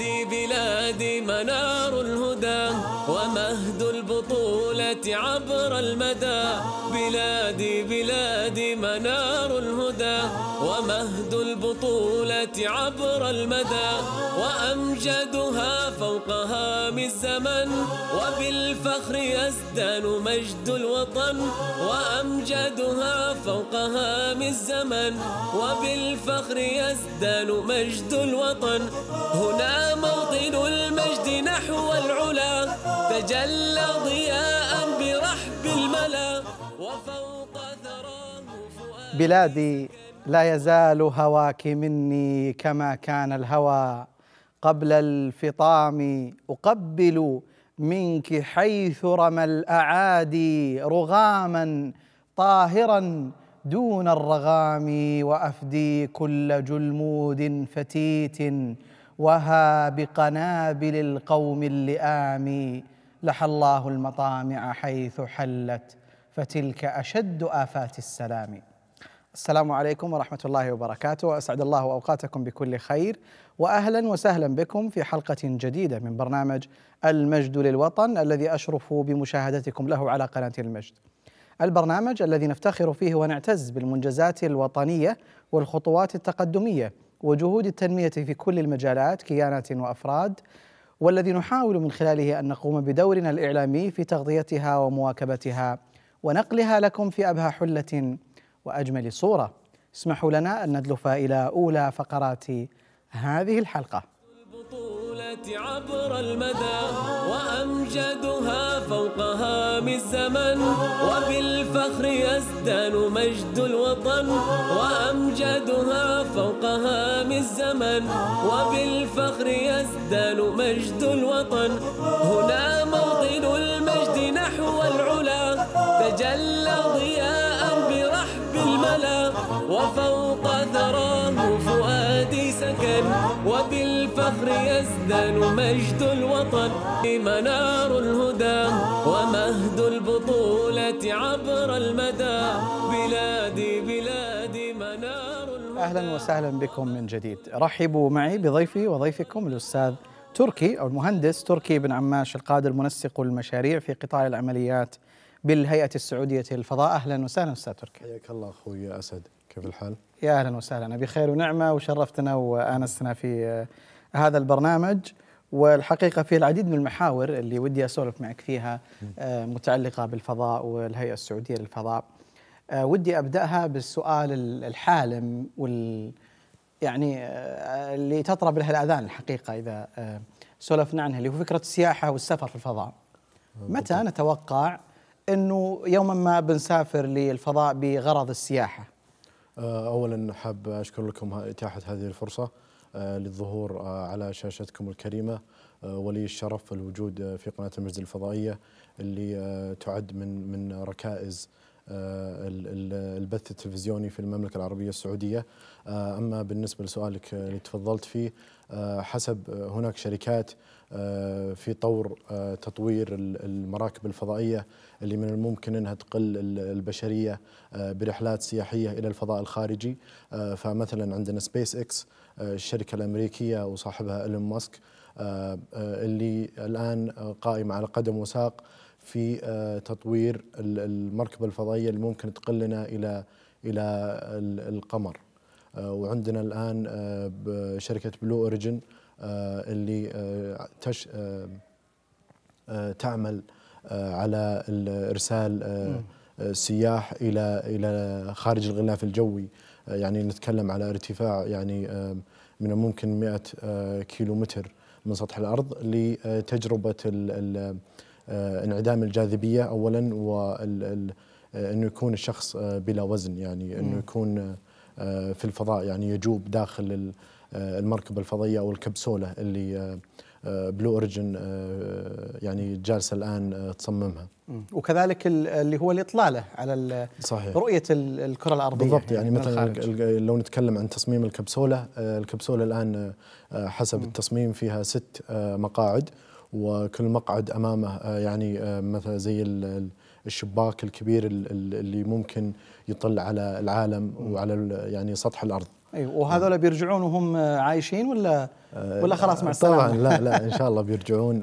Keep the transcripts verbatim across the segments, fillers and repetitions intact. بلادي بلادي منار الهدى ومهد البطولة عبر المدى. بلادي بلادي منار الهدى ومهد البطولة عبر المدى، وأمجدها فوق هام الزمن وبالفخر يزدان مجد الوطن. وأمجدها فوق هام الزمن وبالفخر يزدان مجد الوطن. هنا موطن المجد نحو العلا تجلى ضياء برحب الملا وفوق ثراه فؤاد. بلادي لا يزال هواك مني كما كان الهوى قبل الفطام، أقبل منك حيث رمى الأعادي رغاما طاهرا دون الرغام، وأفدي كل جلمود فتيت وها بقنابل القوم اللئام. لحى الله المطامع حيث حلت فتلك أشد آفات السلام. السلام عليكم ورحمة الله وبركاته، وأسعد الله أوقاتكم بكل خير، وأهلا وسهلا بكم في حلقة جديدة من برنامج المجد للوطن الذي أشرف بمشاهدتكم له على قناة المجد، البرنامج الذي نفتخر فيه ونعتز بالمنجزات الوطنية والخطوات التقدمية وجهود التنمية في كل المجالات كيانات وأفراد، والذي نحاول من خلاله أن نقوم بدورنا الإعلامي في تغطيتها ومواكبتها ونقلها لكم في أبهى حلة وأجمل صورة. اسمحوا لنا أن ندلف إلى أولى فقرات هذه الحلقة. عبر المدى وأمجدها فوق هام الزمن وبالفخر يزدان مجد الوطن. وأمجدها فوق هام الزمن وبالفخر يزدان مجد الوطن. هنا موطن المجد نحو العلا تجلى ضياء برحب الملا وفوق ثراه فؤادي سكن وبالفخر يزدان مجد الوطن. منار الهدى ومهد البطولة عبر المدى. بلادي بلادي منار الهدى. أهلا وسهلا بكم من جديد. رحبوا معي بضيفي وضيفكم الأستاذ تركي أو المهندس تركي بن عماش القادر، منسق المشاريع في قطاع العمليات بالهيئة السعودية للفضاء. أهلا وسهلا أستاذ تركي. حياك الله أخوي أسد، كيف الحال؟ يا أهلا وسهلا، بخير ونعمة، وشرفتنا وآنستنا في هذا البرنامج، والحقيقة في العديد من المحاور اللي ودي أسولف معك فيها متعلقة بالفضاء والهيئة السعودية للفضاء. ودي أبدأها بالسؤال الحالم وال يعني اللي تطرب لها الأذان الحقيقة إذا سولفنا عنها، اللي هو فكرة السياحة والسفر في الفضاء. متى نتوقع أنه يوما ما بنسافر للفضاء بغرض السياحة؟ أولا حاب أشكر لكم إتاحة هذه الفرصة للظهور على شاشتكم الكريمة، ولي الشرف الوجود في قناة المجد الفضائية اللي تعد من من ركائز البث التلفزيوني في المملكة العربية السعودية. أما بالنسبة لسؤالك اللي تفضلت فيه، حسب هناك شركات في طور تطوير المراكب الفضائية اللي من الممكن أنها تقل البشرية برحلات سياحية إلى الفضاء الخارجي. فمثلا عندنا سبيس إكس، الشركة الأمريكية وصاحبها إيلون ماسك، اللي الآن قائمة على قدم وساق في تطوير المركبة الفضائية اللي ممكن تقلنا إلى إلى القمر. وعندنا الآن شركة بلو أوريجن اللي تش تعمل على إرسال سياح إلى إلى خارج الغلاف الجوي، يعني نتكلم على ارتفاع يعني من الممكن مئة كيلومتر من سطح الأرض، لتجربة انعدام الجاذبية أولا، وأنه يكون الشخص بلا وزن، يعني أنه يكون في الفضاء، يعني يجوب داخل المركبة الفضائية أو الكبسولة اللي بلو أوريجن يعني جالسة الآن تصممها. وكذلك اللي هو الإطلالة على صحيح. رؤية الكرة الأرضية بالضبط، يعني, يعني مثلا لو نتكلم عن تصميم الكبسولة، الكبسولة الآن حسب م. التصميم فيها ست مقاعد، وكل مقعد أمامه يعني مثلا زي الشباك الكبير اللي ممكن يطل على العالم وعلى يعني سطح الأرض. ايوه. وهذول بيرجعون وهم عايشين ولا ولا خلاص مع السلامه؟ طبعا لا لا ان شاء الله بيرجعون.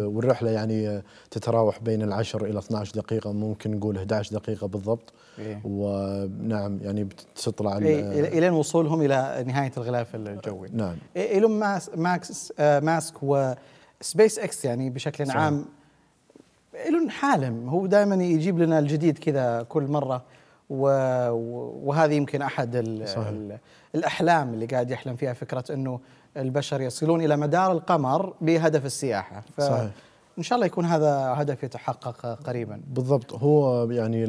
والرحله يعني تتراوح بين العشر الى اثنعش دقيقه، ممكن نقول احدعش دقيقه بالضبط. إيه. ونعم يعني بتطلع على إيه الين وصولهم الى نهايه الغلاف الجوي. نعم. إيلون ماسك ماسك وسبيس اكس يعني بشكل صحيح. عام إيلون حالم، هو دائما يجيب لنا الجديد كذا كل مره، وهذه يمكن أحد الأحلام اللي قاعد يحلم فيها، فكرة أنه البشر يصلون إلى مدار القمر بهدف السياحة. صحيح. إن شاء الله يكون هذا هدف يتحقق قريبا. بالضبط. هو يعني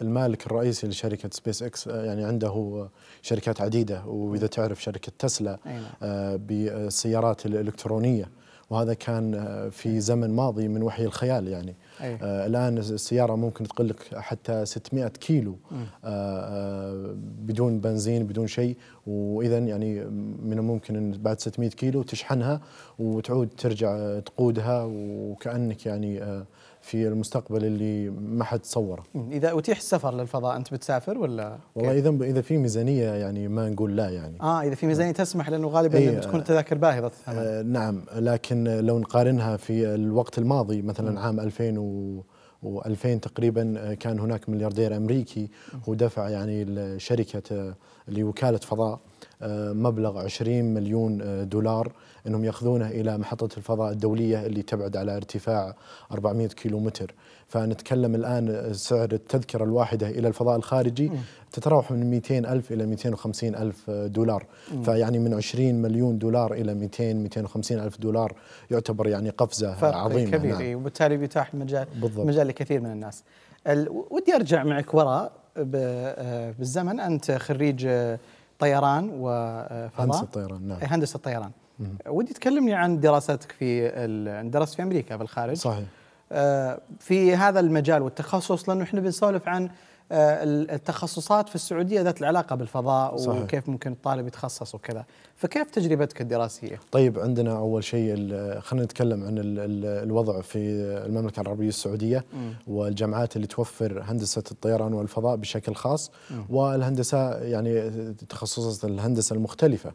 المالك الرئيسي لشركة سبيس إكس، يعني عنده شركات عديدة، وإذا تعرف شركة تسلا بالسيارات الإلكترونية، وهذا كان في زمن ماضي من وحي الخيال يعني. أيه. آه الآن السيارة ممكن تقل لك حتى ستمائة كيلو آه آه بدون بنزين بدون شيء، وإذا يعني من الممكن أن بعد ستمائة كيلو تشحنها وتعود ترجع تقودها، وكأنك يعني آه في المستقبل اللي ما حد تصوره. إذا أتيح السفر للفضاء أنت بتسافر ولا؟ والله إذا إذا في ميزانية يعني ما نقول لا يعني. آه إذا في ميزانية تسمح، لأنه غالبا أيه بتكون التذاكر باهظة الثمن. آه نعم، لكن لو نقارنها في الوقت الماضي مثلا م. عام ألفين وألفين تقريبا كان هناك ملياردير أمريكي ودفع يعني لشركة اللي وكالة فضاء مبلغ عشرين مليون دولار انهم ياخذونه الى محطه الفضاء الدوليه اللي تبعد على ارتفاع أربعمائة كيلومتر. فنتكلم الان سعر التذكره الواحده الى الفضاء الخارجي م. تتراوح من مئتين ألف الى مئتين وخمسين ألف دولار. م. فيعني من عشرين مليون دولار الى مئتين مئتين وخمسين ألف دولار يعتبر يعني قفزه فرق عظيمه كبير هنا. وبالتالي بيتاح مجال بالضبط. مجال لكثير من الناس. ودي ارجع معك وراء بالزمن، انت خريج طيران وفضاء، هندسة الطيران. نعم. هندسة الطيران. ودي تكلمني عن دراستك في ال... درست في أمريكا بالخارج. صحيح. آه في هذا المجال والتخصص، لأنه احنا بنسولف عن آه التخصصات في السعودية ذات العلاقة بالفضاء. صحيح. وكيف ممكن الطالب يتخصص وكذا، فكيف تجربتك الدراسية؟ طيب، عندنا أول شيء خلينا نتكلم عن ال ال الوضع في المملكة العربية السعودية م. والجامعات اللي توفر هندسة الطيران والفضاء بشكل خاص، م. والهندسة يعني تخصصات الهندسة المختلفة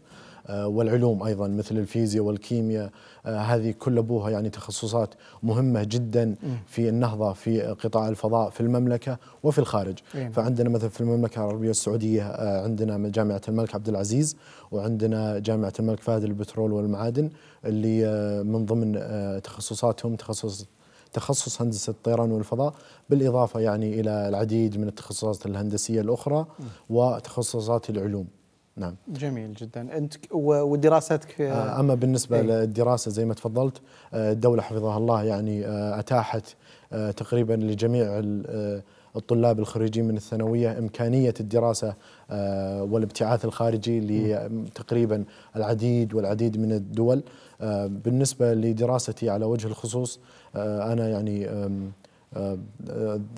والعلوم أيضا مثل الفيزياء والكيمياء، هذه كل أبوها يعني تخصصات مهمة جدا في النهضة في قطاع الفضاء في المملكة وفي الخارج. فعندنا مثلا في المملكة العربية السعودية عندنا جامعة الملك عبد العزيز، وعندنا جامعة الملك فهد للبترول والمعادن، اللي من ضمن تخصصاتهم تخصص تخصص هندسة الطيران والفضاء، بالإضافة يعني إلى العديد من التخصصات الهندسية الأخرى وتخصصات العلوم. نعم. جميل جدا. انت ودراستك في اما بالنسبه أي. للدراسه زي ما تفضلت، الدوله حفظها الله يعني اتاحت تقريبا لجميع الطلاب الخريجين من الثانويه امكانيه الدراسه والابتعاث الخارجي لتقريبا العديد والعديد من الدول. بالنسبه لدراستي على وجه الخصوص، انا يعني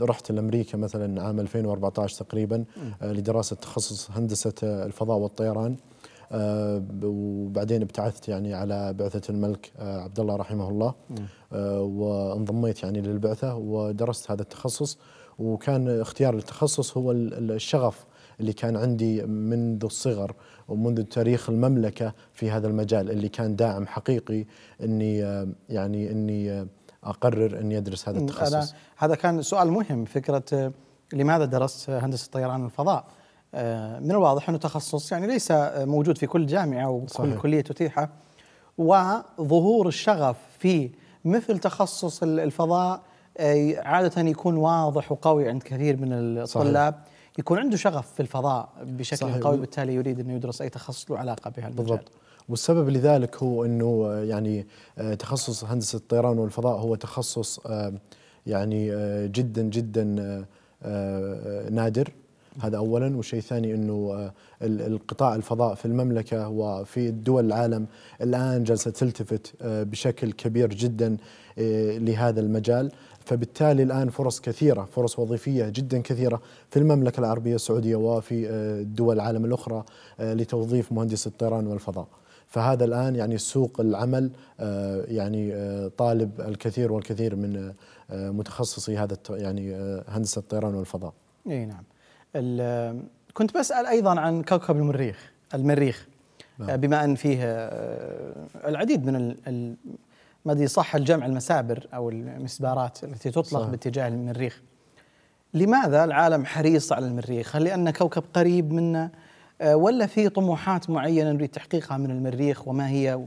رحت لأمريكا مثلا عام ألفين وأربعة عشر تقريبا لدراسة تخصص هندسة الفضاء والطيران، وبعدين ابتعثت يعني على بعثة الملك عبد الله رحمه الله، وانضميت يعني للبعثة ودرست هذا التخصص. وكان اختيار التخصص هو الشغف اللي كان عندي منذ الصغر ومنذ تاريخ المملكة في هذا المجال، اللي كان داعم حقيقي اني يعني اني أقرر أني أدرس هذا التخصص. هذا كان سؤال مهم، فكرة لماذا درست هندسة الطيران والفضاء؟ من الواضح أنه تخصص يعني ليس موجود في كل جامعة وكل صحيح. كلية تتيحه، وظهور الشغف في مثل تخصص الفضاء عادة يكون واضح وقوي عند كثير من الطلاب. صحيح. يكون عنده شغف في الفضاء بشكل صحيح. قوي، بالتالي يريد أنه يدرس أي تخصص له علاقة بها المجال. بالضبط. والسبب لذلك هو أنه يعني تخصص هندسة الطيران والفضاء هو تخصص يعني جدا جدا نادر، هذا أولا. والشيء الثاني أنه القطاع الفضاء في المملكة وفي دول العالم الآن جالسة تلتفت بشكل كبير جدا لهذا المجال، فبالتالي الآن فرص كثيرة، فرص وظيفية جدا كثيرة في المملكة العربية السعودية وفي دول العالم الأخرى لتوظيف مهندس الطيران والفضاء. فهذا الآن يعني سوق العمل يعني طالب الكثير والكثير من متخصصي هذا يعني هندسة الطيران والفضاء. اي نعم. كنت بسأل أيضا عن كوكب المريخ. المريخ، بما أن فيه العديد من ما دي صح الجمع المسابر أو المسبارات التي تطلق صح. باتجاه المريخ. لماذا العالم حريص على المريخ؟ هل لأن كوكب قريب منا، ولا في طموحات معينة نريد تحقيقها من المريخ؟ وما هي،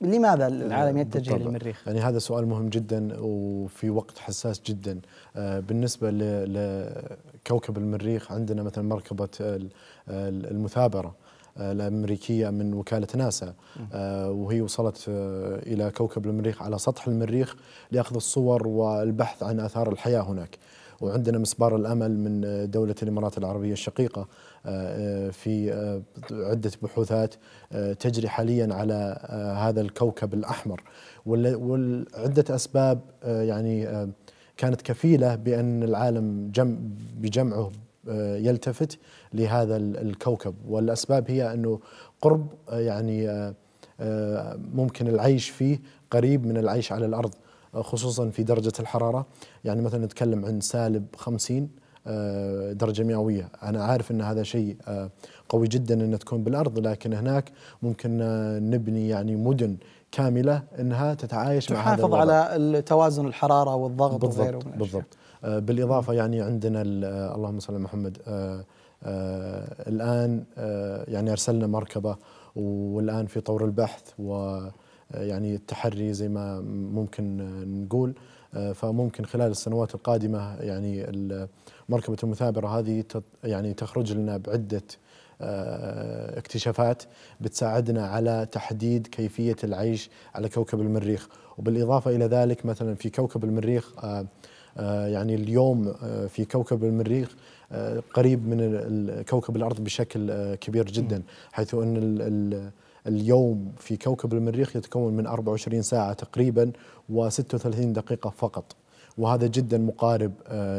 لماذا العالم يتجه بالطبع. للمريخ؟ يعني هذا سؤال مهم جدا وفي وقت حساس جدا. بالنسبة لكوكب المريخ عندنا مثلا مركبة المثابرة الأمريكية من وكالة ناسا، وهي وصلت إلى كوكب المريخ على سطح المريخ لأخذ الصور والبحث عن آثار الحياة هناك. وعندنا مسبار الأمل من دولة الإمارات العربية الشقيقة في عدة بحوثات تجري حاليا على هذا الكوكب الأحمر، وعدة أسباب يعني كانت كفيلة بأن العالم بجمعه يلتفت لهذا الكوكب. والأسباب هي أنه قرب، يعني ممكن العيش فيه قريب من العيش على الأرض، خصوصا في درجة الحرارة. يعني مثلا نتكلم عن سالب خمسين درجة مئوية. أنا عارف أن هذا شيء قوي جدا أن تكون بالأرض، لكن هناك ممكن نبني يعني مدن كاملة أنها تتعايش مع هذا الوضع، على توازن الحرارة والضغط بالضبط وغيره من بالضبط. بالإضافة يعني عندنا اللهم صل على محمد آآ آآ الآن آآ يعني أرسلنا مركبة، والآن في طور البحث ويعني التحري زي ما ممكن نقول. فممكن خلال السنوات القادمة يعني مركبة المثابرة هذه يعني تخرج لنا بعدة اكتشافات بتساعدنا على تحديد كيفية العيش على كوكب المريخ. وبالإضافة إلى ذلك مثلا في كوكب المريخ يعني اليوم في كوكب المريخ قريب من كوكب الأرض بشكل كبير جدا، حيث أن اليوم في كوكب المريخ يتكون من أربع وعشرين ساعة تقريبا وستة وثلاثين دقيقة فقط، وهذا جدا مقارب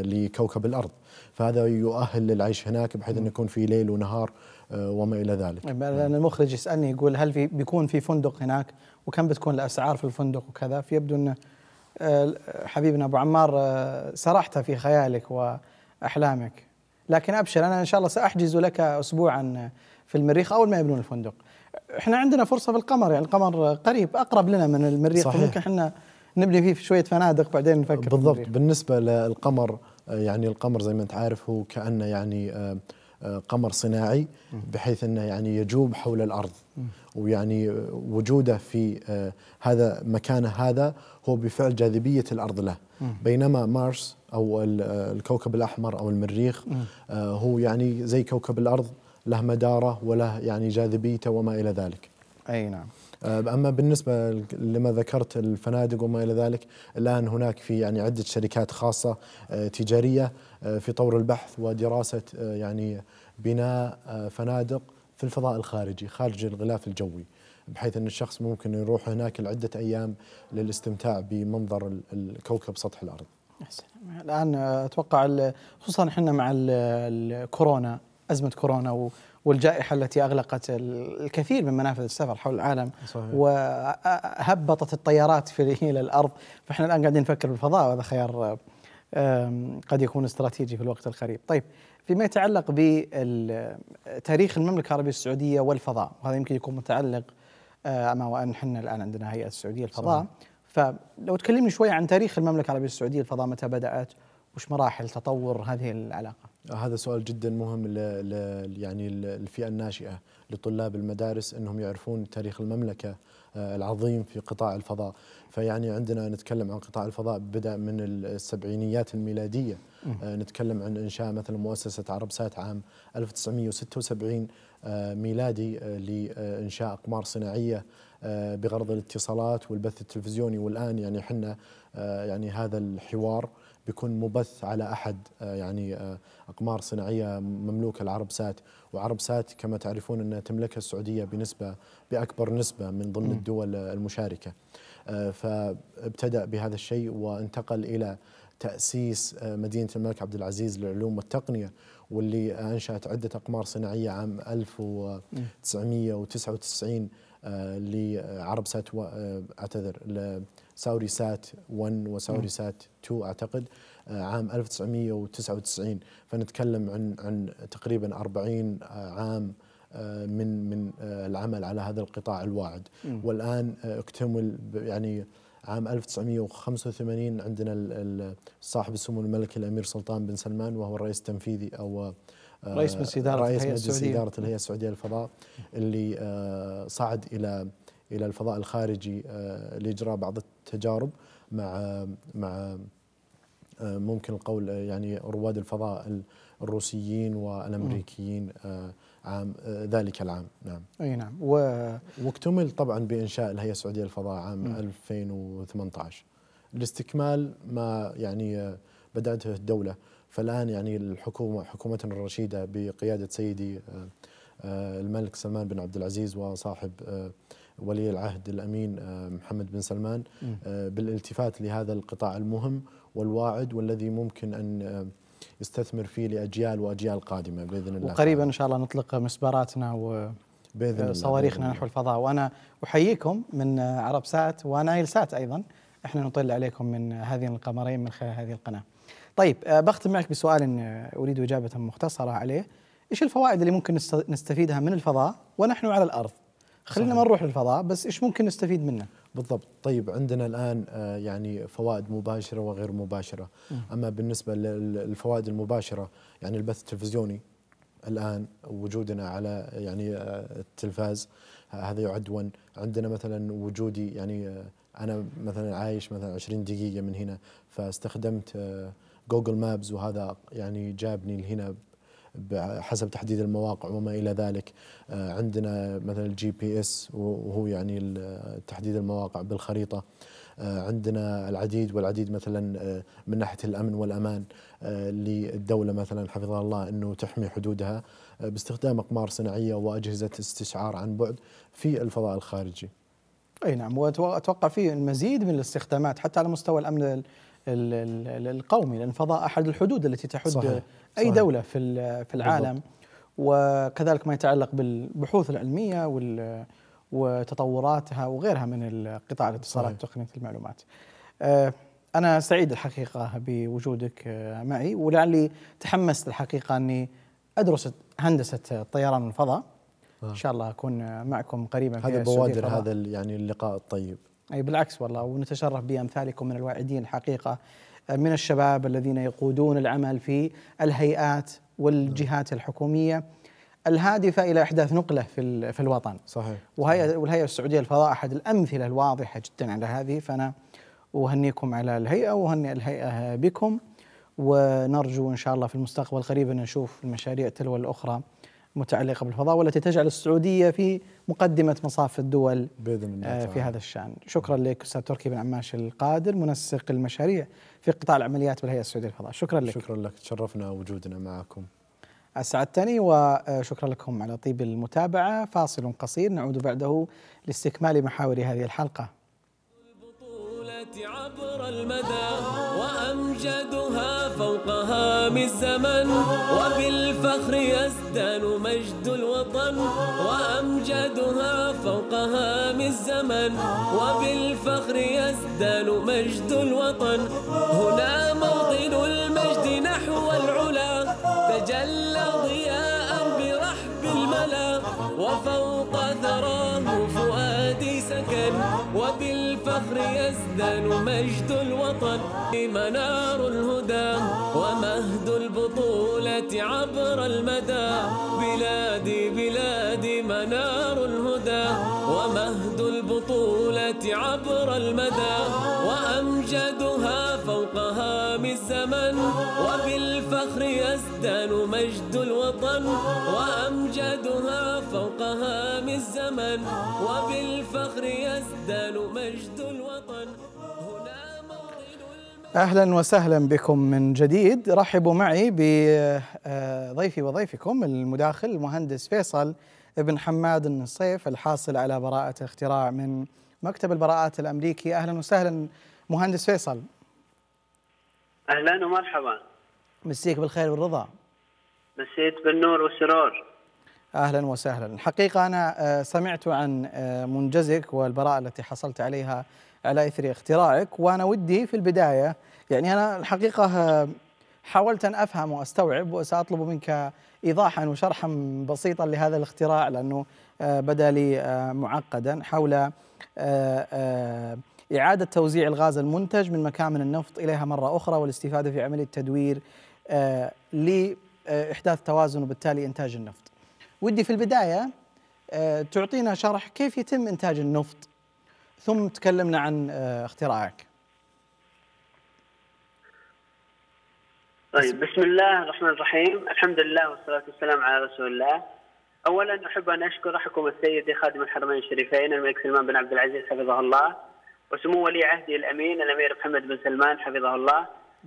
لكوكب الأرض. فهذا يؤهل للعيش هناك بحيث أن يكون في ليل ونهار وما إلى ذلك. لأن المخرج يسألني يقول هل في بيكون في فندق هناك، وكم بتكون الأسعار في الفندق وكذا؟ فيبدو أنه حبيبنا أبو عمار سرحت في خيالك وأحلامك، لكن أبشر أنا إن شاء الله سأحجز لك أسبوعا في المريخ أول ما يبنون الفندق. إحنا عندنا فرصة في القمر، يعني القمر قريب أقرب لنا من المريخ، فممكن إحنا نبني فيه في شوية فنادق بعدين نفكر بالضبط في بالنسبة للقمر. يعني القمر زي ما أنت عارف هو كأنه يعني قمر صناعي، بحيث أنه يعني يجوب حول الأرض، ويعني وجوده في هذا مكانه هذا هو بفعل جاذبية الأرض له. بينما مارس أو الكوكب الأحمر أو المريخ هو يعني زي كوكب الأرض، له مداره وله يعني جاذبيته وما إلى ذلك. أي نعم. أما بالنسبة لما ذكرت الفنادق وما إلى ذلك، الآن هناك في يعني عدة شركات خاصة تجارية في طور البحث ودراسة يعني بناء فنادق في الفضاء الخارجي خارج الغلاف الجوي، بحيث أن الشخص ممكن يروح هناك لعدة أيام للاستمتاع بمنظر الكوكب سطح الأرض. الآن أتوقع خصوصا إحنا مع الكورونا، أزمة كورونا والجائحة التي أغلقت الكثير من منافذ السفر حول العالم صحيح. وهبطت الطيارات في إلى الأرض، فإحنا الآن قاعدين نفكر بالفضاء، وهذا خيار قد يكون استراتيجي في الوقت القريب. طيب، فيما يتعلق بتاريخ المملكة العربية السعودية والفضاء، وهذا يمكن يكون متعلق أما وأن احنا الآن عندنا هيئة السعودية الفضاء، صحيح. فلو تكلمني شوي عن تاريخ المملكة العربية السعودية الفضاء، متى بدأت وش مراحل تطور هذه العلاقة؟ هذا سؤال جدا مهم ل ل يعني الفئة الناشئة لطلاب المدارس، أنهم يعرفون تاريخ المملكة العظيم في قطاع الفضاء. فيعني عندنا نتكلم عن قطاع الفضاء بدأ من السبعينيات الميلادية. نتكلم عن إنشاء مثلا مؤسسة عربسات عام ألف وتسعمئة وستة وسبعين ميلادي لإنشاء أقمار صناعية بغرض الاتصالات والبث التلفزيوني. والآن يعني حنا يعني هذا الحوار بيكون مبث على أحد يعني أقمار صناعية مملوكة العربسات. وعربسات كما تعرفون أنها تملكها السعودية بنسبة بأكبر نسبة من ضمن الدول المشاركة، فابتدأ بهذا الشيء وانتقل إلى تأسيس مدينة الملك عبد العزيز للعلوم والتقنية، واللي أنشأت عدة أقمار صناعية عام ألف وتسعمئة وتسعة وتسعين لعربسات و... أعتذر ساوري سات واحد وساوري سات اثنين أعتقد عام ألف وتسعمئة وتسعة وتسعين. فنتكلم عن عن تقريبا أربعين عام من من العمل على هذا القطاع الواعد. م. والآن اكتمل يعني عام ألف وتسعمئة وخمسة وثمانين عندنا صاحب السمو الملكي الأمير سلطان بن سلمان، وهو الرئيس التنفيذي أو رئيس مجلس إدارة الهيئة السعودية للفضاء، اللي صعد إلى إلى الفضاء الخارجي لإجراء بعض التجارب مع مع ممكن القول يعني رواد الفضاء الروسيين والأمريكيين عام ذلك العام. نعم اي نعم. و... واكتمل طبعا بإنشاء الهيئة السعودية للفضاء عام م. ألفين وثمانية عشر لاستكمال ما يعني بدأته الدولة. فالآن يعني الحكومة حكومة الرشيدة بقيادة سيدي الملك سلمان بن عبد العزيز وصاحب ولي العهد الأمين محمد بن سلمان م. بالالتفات لهذا القطاع المهم والواعد، والذي ممكن أن يستثمر فيه لأجيال وأجيال قادمة بإذن الله. وقريبا إن شاء الله نطلق مسباراتنا وصواريخنا نحو الفضاء. وأنا أحييكم من عربسات ونايل سات، أيضا إحنا نطل عليكم من هذين القمرين من خلال هذه القناة. طيب بختم معك بسؤال أريد إجابة مختصرة عليه. إيش الفوائد اللي ممكن نستفيدها من الفضاء ونحن على الأرض؟ خلينا ما نروح للفضاء، بس إيش ممكن نستفيد منه؟ بالضبط. طيب عندنا الآن يعني فوائد مباشرة وغير مباشرة. أما بالنسبة للفوائد المباشرة يعني البث التلفزيوني، الآن وجودنا على يعني التلفاز هذا يعدون. عندنا مثلا وجودي يعني أنا مثلا عايش مثلا عشرين دقيقة من هنا، فاستخدمت جوجل مابز وهذا يعني جابني لهنا بحسب تحديد المواقع وما إلى ذلك. عندنا مثلا الجي بي اس وهو يعني تحديد المواقع بالخريطة. عندنا العديد والعديد مثلا من ناحية الأمن والأمان للدولة مثلا حفظها الله أنه تحمي حدودها باستخدام أقمار صناعية وأجهزة استشعار عن بعد في الفضاء الخارجي. أي نعم، وأتوقع فيه المزيد من الاستخدامات حتى على مستوى الأمن القومي، لأن الفضاء أحد الحدود التي تحد صحيح. أي دولة في في العالم بالضبط. وكذلك ما يتعلق بالبحوث العلمية وتطوراتها وغيرها من قطاع الاتصالات وتقنية المعلومات. أنا سعيد الحقيقة بوجودك معي، ولعلي تحمست الحقيقة أني أدرس هندسة الطيران والفضاء. آه. إن شاء الله أكون معكم قريبا في هذا بوادر هذا يعني اللقاء الطيب. أي بالعكس والله، ونتشرف بأمثالكم من الواعدين الحقيقة، من الشباب الذين يقودون العمل في الهيئات والجهات الحكومية الهادفة إلى إحداث نقلة في في الوطن. صحيح. والهيئة السعودية للفضاء أحد الأمثلة الواضحة جدا على هذه. فأنا أهنيكم على الهيئة وأهني الهيئة بكم، ونرجو إن شاء الله في المستقبل قريبا نشوف المشاريع تلو الأخرى متعلقة بالفضاء، والتي تجعل السعودية في مقدمة مصاف الدول بإذن الله في هذا الشأن. شكرا لك أستاذ تركي بن عماش القادر، منسق المشاريع في قطاع العمليات بالهيئة السعودية للفضاء. شكرا لك. شكرا لك، تشرفنا وجودنا معكم. أسعدتني، وشكرا لكم على طيب المتابعة. فاصل قصير نعود بعده لاستكمال محاور هذه الحلقة. عبر المدى وأمجدها فوق هام الزمن، وبالفخر يزدان مجد الوطن. وأمجدها فوق هام الزمن، وبالفخر يزدان مجد الوطن. هنا موطن المجد نحو العلا، تجلى ضياء برحب الملا، وفوق ثراه فؤادي سكن، وبالفخر يزدان مجد الوطن. منار الهدى ومهد البطولة عبر المدى، بلادي بلادي منار الهدى ومهد البطولة عبر المدى، وأمجدها فوق هام الزمن، وبالفخر يزدان مجد الوطن. وأمجدها فوق هام الزمن، وبالفخر يزدان مجد الوطن. هنا موطن المجد. أهلا وسهلا بكم من جديد. رحبوا معي بضيفي وضيفكم المداخل المهندس فيصل بن حماد النصيف، الحاصل على براءة اختراع من مكتب البراءات الأمريكي. أهلا وسهلا مهندس فيصل. أهلا ومرحبا. مسيك بالخير والرضا. مسيت بالنور والسرور. أهلا وسهلا. الحقيقة أنا سمعت عن منجزك والبراءة التي حصلت عليها على إثر اختراعك، وأنا ودي في البداية يعني أنا الحقيقة حاولت أن أفهم وأستوعب، وسأطلب منك إيضاحا وشرحا بسيطا لهذا الاختراع لأنه بدأ لي معقدا، حول إعادة توزيع الغاز المنتج من مكامن النفط إليها مرة أخرى والاستفادة في عملية التدوير لإحداث توازن وبالتالي إنتاج النفط. ودي في البداية تعطينا شرح كيف يتم إنتاج النفط، ثم تكلمنا عن اختراعك. طيب، بسم الله الرحمن الرحيم، الحمد لله والصلاة والسلام على رسول الله. أولا أحب أن أشكر حكومة سيدي خادم الحرمين الشريفين الملك سلمان بن عبد العزيز حفظه الله، وسمو ولي عهده الأمين الأمير محمد بن سلمان حفظه الله،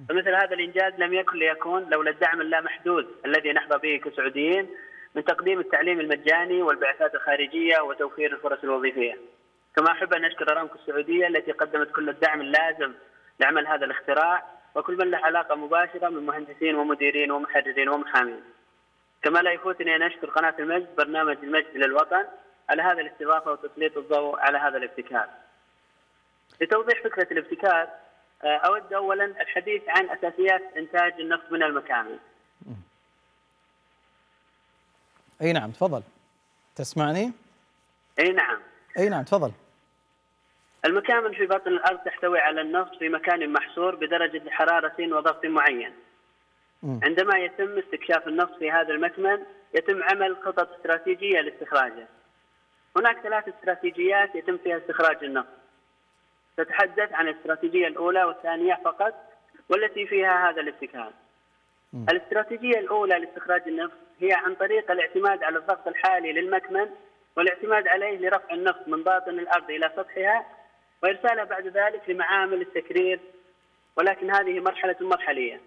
فمثل هذا الإنجاز لم يكن ليكون لولا الدعم اللامحدود الذي نحظى به كسعوديين من تقديم التعليم المجاني والبعثات الخارجية وتوفير الفرص الوظيفية. كما أحب أن أشكر أرامكو السعودية التي قدمت كل الدعم اللازم لعمل هذا الاختراع، وكل من له علاقة مباشرة من مهندسين ومديرين ومحررين ومحامين. كما لا يفوتني أن أشكر قناة المجد برنامج المجد للوطن على هذا الاستضافة وتسليط الضوء على هذا الابتكار. لتوضيح فكرة الابتكار أود أولا الحديث عن أساسيات إنتاج النفط من المكامن. أي نعم، تفضل. تسمعني؟ أي نعم. أي نعم، تفضل. المكامن في باطن الأرض تحتوي على النفط في مكان محصور بدرجة حرارة وضغط معين. م. عندما يتم استكشاف النفط في هذا المكمن يتم عمل خطط استراتيجية لاستخراجه. هناك ثلاث استراتيجيات يتم فيها استخراج النفط. تتحدث عن الاستراتيجية الأولى والثانية فقط، والتي فيها هذا الابتكار. م. الاستراتيجية الأولى لاستخراج النفط هي عن طريق الاعتماد على الضغط الحالي للمكمن والاعتماد عليه لرفع النفط من باطن الأرض إلى سطحها وإرسالها بعد ذلك لمعامل التكرير، ولكن هذه مرحلة مرحلية.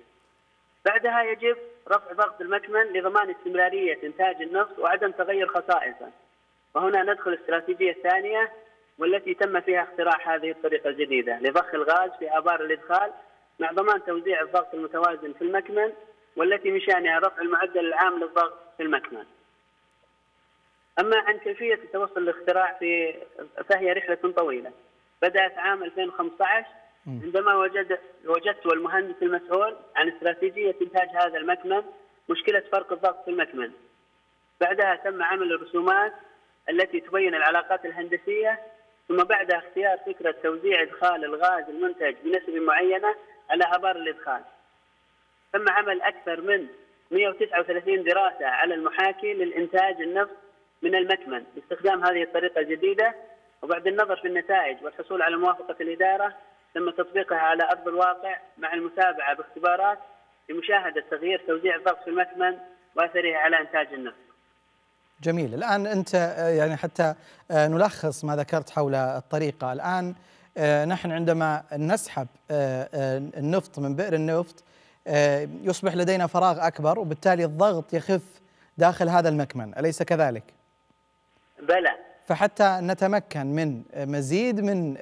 بعدها يجب رفع ضغط المكمن لضمان استمرارية إنتاج النفط وعدم تغير خصائصه. وهنا ندخل الاستراتيجية الثانية، والتي تم فيها اختراع هذه الطريقة الجديدة لضخ الغاز في آبار الإدخال مع ضمان توزيع الضغط المتوازن في المكمن، والتي من شأنها رفع المعدل العام للضغط في المكمن. أما عن كيفية توصل الاختراع في فهي رحلة طويلة بدأت عام ألفين وخمسة عشر عندما وجد وجدت والمهندس المسؤول عن استراتيجية إنتاج هذا المكمن مشكلة فرق الضغط في المكمن. بعدها تم عمل الرسومات التي تبين العلاقات الهندسية، ثم بعدها اختيار فكرة توزيع إدخال الغاز المنتج بنسبة معينة على آبار الإدخال. تم عمل أكثر من مئة وتسعة وثلاثين دراسة على المحاكي للإنتاج النفط من المكمن باستخدام هذه الطريقة الجديدة، وبعد النظر في النتائج والحصول على موافقة الإدارة تم تطبيقها على أرض الواقع مع المتابعة باختبارات لمشاهدة تغيير توزيع الضغط في المكمن وأثره على إنتاج النفط. جميل. الآن أنت يعني حتى نلخص ما ذكرت حول الطريقة، الآن نحن عندما نسحب النفط من بئر النفط يصبح لدينا فراغ أكبر، وبالتالي الضغط يخف داخل هذا المكمن، أليس كذلك؟ بلى. فحتى نتمكن من مزيد من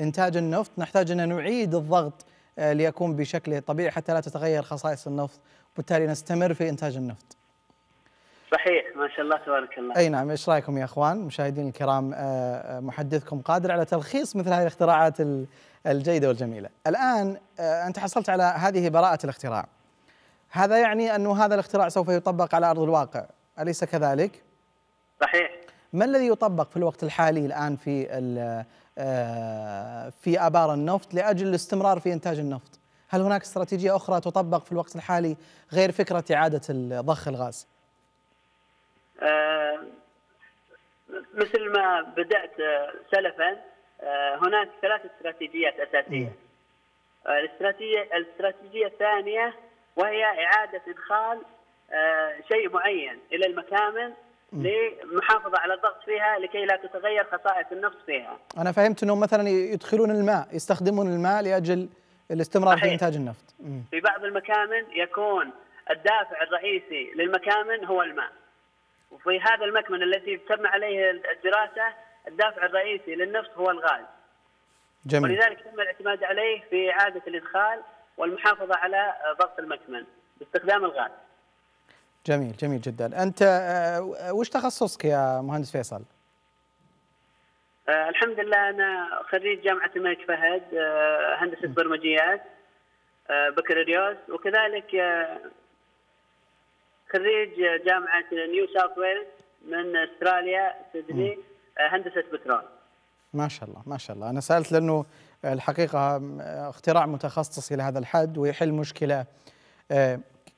إنتاج النفط نحتاج أن نعيد الضغط ليكون بشكل طبيعي حتى لا تتغير خصائص النفط، وبالتالي نستمر في إنتاج النفط. صحيح، ما شاء الله تبارك الله. أي نعم. إيش رأيكم يا إخوان مشاهدين الكرام؟ محدثكم قادر على تلخيص مثل هذه الاختراعات الجيدة والجميلة. الآن أنت حصلت على هذه براءة الاختراع، هذا يعني أن هذا الاختراع سوف يطبق على أرض الواقع، أليس كذلك؟ صحيح. ما الذي يطبق في الوقت الحالي الآن في في آبار النفط لأجل الاستمرار في إنتاج النفط؟ هل هناك استراتيجية أخرى تطبق في الوقت الحالي غير فكرة إعادة ضخ الغاز؟ آه مثل ما بدأت سلفا، آه هناك ثلاث استراتيجيات أساسية. آه الاستراتيجية الاستراتيجية الثانية وهي إعادة إدخال آه شيء معين إلى المكامن لمحافظة على الضغط فيها لكي لا تتغير خصائص النفط فيها. أنا فهمت أنهم مثلا يدخلون الماء، يستخدمون الماء لأجل الاستمرار صحيح. في إنتاج النفط. م. في بعض المكامن يكون الدافع الرئيسي للمكامن هو الماء، وفي هذا المكمن الذي تم عليه الدراسة الدافع الرئيسي للنفط هو الغاز. جميل. ولذلك تم الاعتماد عليه في إعادة الإدخال والمحافظة على ضغط المكمن باستخدام الغاز. جميل، جميل جدا. أنت وش تخصصك يا مهندس فيصل؟ الحمد لله أنا خريج جامعة الملك فهد هندسة برمجيات، بكالوريوس، وكذلك خريج جامعة نيو ساوث ويلز من استراليا سيدني هندسة بترول. ما شاء الله ما شاء الله. أنا سألت لأنه الحقيقة اختراع متخصص إلى هذا الحد ويحل مشكلة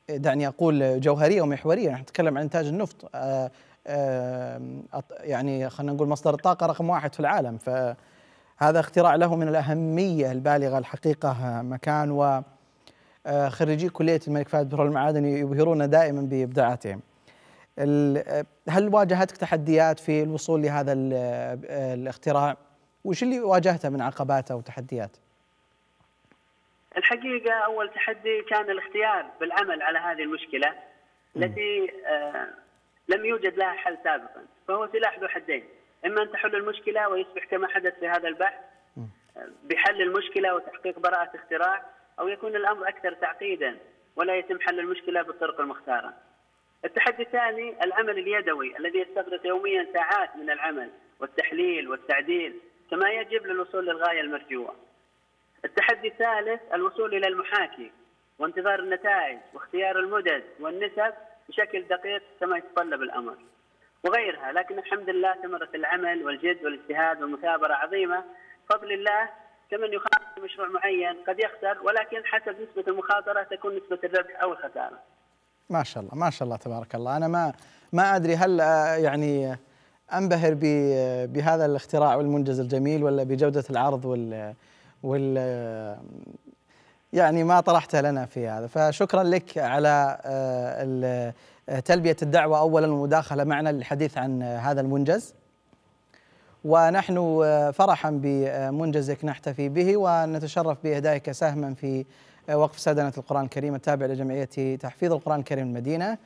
دعني أقول جوهرية ومحورية. نحن نتكلم عن إنتاج النفط، يعني خلينا نقول مصدر الطاقة رقم واحد في العالم، فهذا اختراع له من الأهمية البالغة الحقيقة مكان، و خريجي كلية الملك فهد للبترول والمعادن يبهرون دائما بإبداعاتهم. هل واجهتك تحديات في الوصول لهذا الاختراع؟ وش اللي واجهته من عقباته وتحديات؟ الحقيقة أول تحدي كان الاختيار بالعمل على هذه المشكلة التي لم يوجد لها حل سابقا، فهو سلاح ذو حدين، إما أن تحل المشكلة ويصبح كما حدث في هذا البحث بحل المشكلة وتحقيق براءة اختراع، أو يكون الأمر أكثر تعقيدا ولا يتم حل المشكلة بالطرق المختارة. التحدي الثاني العمل اليدوي الذي يستغرق يوميا ساعات من العمل والتحليل والتعديل كما يجب للوصول للغاية المرجوة. التحدي الثالث الوصول إلى المحاكي وانتظار النتائج واختيار المدد والنسب بشكل دقيق كما يتطلب الأمر وغيرها، لكن الحمد لله ثمرة العمل والجد والاجتهاد والمثابرة عظيمة بفضل الله. كمن يخاطر مشروع معين قد يخسر، ولكن حسب نسبة المخاطرة تكون نسبة الربح أو الخسارة. ما شاء الله ما شاء الله تبارك الله. أنا ما ما أدري هل يعني أنبهر بهذا الاختراع والمنجز الجميل، ولا بجودة العرض وال وال يعني ما طرحته لنا في هذا. فشكرا لك على تلبية الدعوة أولا والمداخلة معنا للحديث عن هذا المنجز، ونحن فرحا بمنجزك نحتفي به، ونتشرف بإهدائك سهما في وقف سدنة القرآن الكريم التابع لجمعية تحفيظ القرآن الكريم المدينة،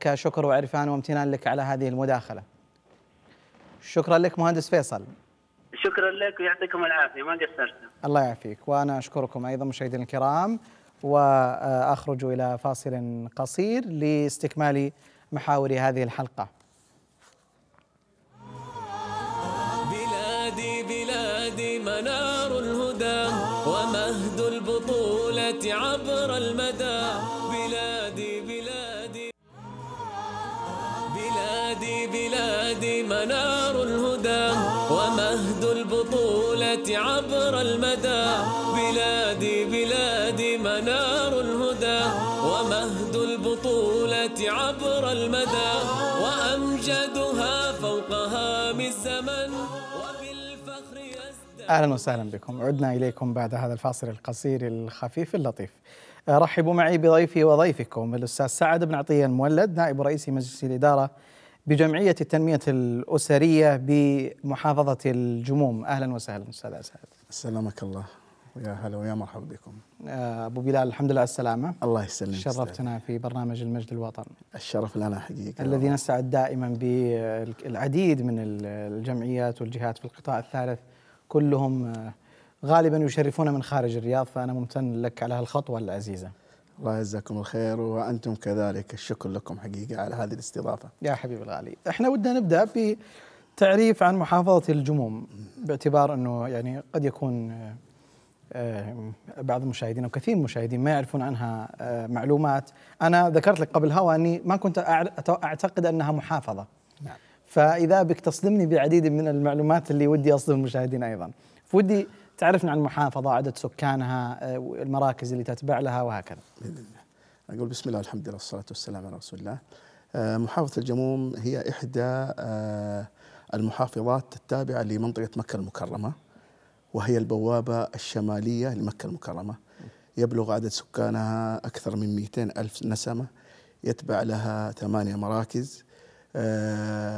كشكر وعرفان وامتنان لك على هذه المداخلة. شكرا لك مهندس فيصل. شكرا لك ويعطيكم العافية، ما قصرتم. الله يعافيك، وأنا أشكركم أيضا مشاهدينا الكرام، وأخرج إلى فاصل قصير لاستكمال محاور هذه الحلقة. منار الهدى ومهد البطولة عبر المدى، بلادي بلادي بلادي بلادي منار الهدى ومهد البطولة عبر المدى، بلادي بلادي منار الهدى ومهد البطولة عبر المدى، وأمجدها فوق هام الزمن. أهلا وسهلا بكم، عدنا إليكم بعد هذا الفاصل القصير الخفيف اللطيف. رحبوا معي بضيفي وضيفكم الأستاذ سعد بن عطيه المولد، نائب رئيس مجلس الإدارة بجمعية التنمية الأسرية بمحافظة الجموم. أهلا وسهلا أستاذ سعد. سلامك الله، ويا هلا ويا مرحبا بكم. أبو بلال الحمد لله على السلامة. الله يسلمك. شرفتنا في برنامج المجد الوطني. الشرف لنا حقيقة، الذي نسعد دائما بالعديد من الجمعيات والجهات في القطاع الثالث، كلهم غالبا يشرفون من خارج الرياض، فأنا ممتن لك على هالخطوة العزيزة. الله يجزاكم الخير، وأنتم كذلك، الشكر لكم حقيقة على هذه الاستضافة. يا حبيب الغالي، احنا ودنا نبدأ بتعريف عن محافظة الجموم، باعتبار أنه يعني قد يكون بعض المشاهدين أو كثير من المشاهدين ما يعرفون عنها معلومات. أنا ذكرت لك قبل هوا أني ما كنت أعتقد أنها محافظة، نعم. فإذا بك تصدمني بعديد من المعلومات اللي ودي أصدم المشاهدين أيضا، فودي تعرفنا عن المحافظة، عدد سكانها، المراكز اللي تتبع لها، وهكذا. بإذن الله. أقول بسم الله والحمد لله والصلاة والسلام على رسول الله. محافظة الجموم هي إحدى المحافظات التابعة لمنطقة مكة المكرمة، وهي البوابة الشمالية لمكة المكرمة. يبلغ عدد سكانها أكثر من مئتين ألف نسمة، يتبع لها ثمانية مراكز،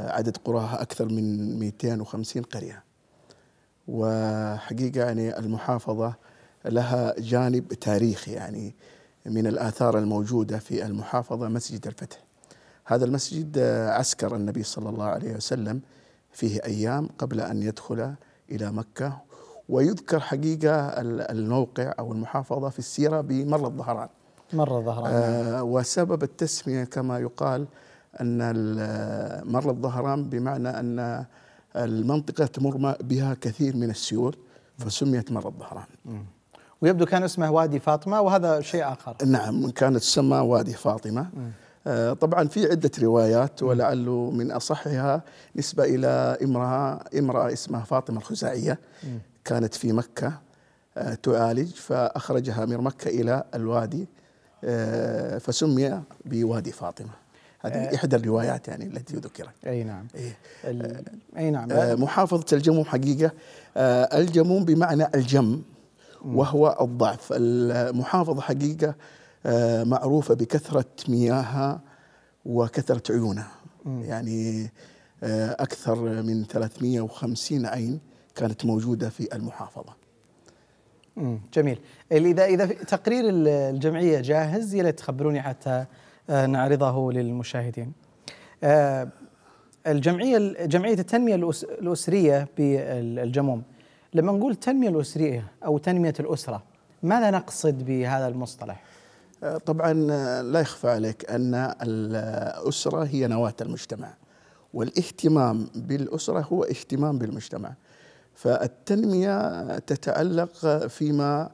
عدد قراها أكثر من مئتين وخمسين قرية. وحقيقة يعني المحافظة لها جانب تاريخي، يعني من الآثار الموجودة في المحافظة مسجد الفتح. هذا المسجد عسكر النبي صلى الله عليه وسلم فيه أيام قبل أن يدخل إلى مكة، ويذكر حقيقة الموقع أو المحافظة في السيرة بمر الظهران. مر الظهران. آه وسبب التسمية كما يقال أن مر الظهران بمعنى أن المنطقة تمر بها كثير من السيول، فسميت مر الظهران. ويبدو كان اسمه وادي فاطمة وهذا شيء آخر. نعم كانت تسمى وادي فاطمة. آه طبعا في عدة روايات ولعل من أصحها نسبة إلى امرأة امرأة اسمها فاطمة الخزاعية كانت في مكة آه تعالج فأخرجها من مكة إلى الوادي آه فسمي بوادي فاطمة. هذه إحدى الروايات يعني التي ذكرت. أي نعم. أي, أي نعم. محافظة الجموم حقيقة الجموم بمعنى الجم وهو الضعف. المحافظة حقيقة معروفة بكثرة مياهها وكثرة عيونها. يعني أكثر من ثلاثمئة وخمسين عين كانت موجودة في المحافظة. جميل. إذا إذا تقرير الجمعية جاهز يلا تخبروني حتى نعرضه للمشاهدين. الجمعية جمعية التنمية الأسرية بالجموم، لما نقول التنمية الأسرية أو تنمية الأسرة ماذا نقصد بهذا المصطلح؟ طبعا لا يخفى عليك أن الأسرة هي نواة المجتمع والاهتمام بالأسرة هو اهتمام بالمجتمع، فالتنمية تتعلق فيما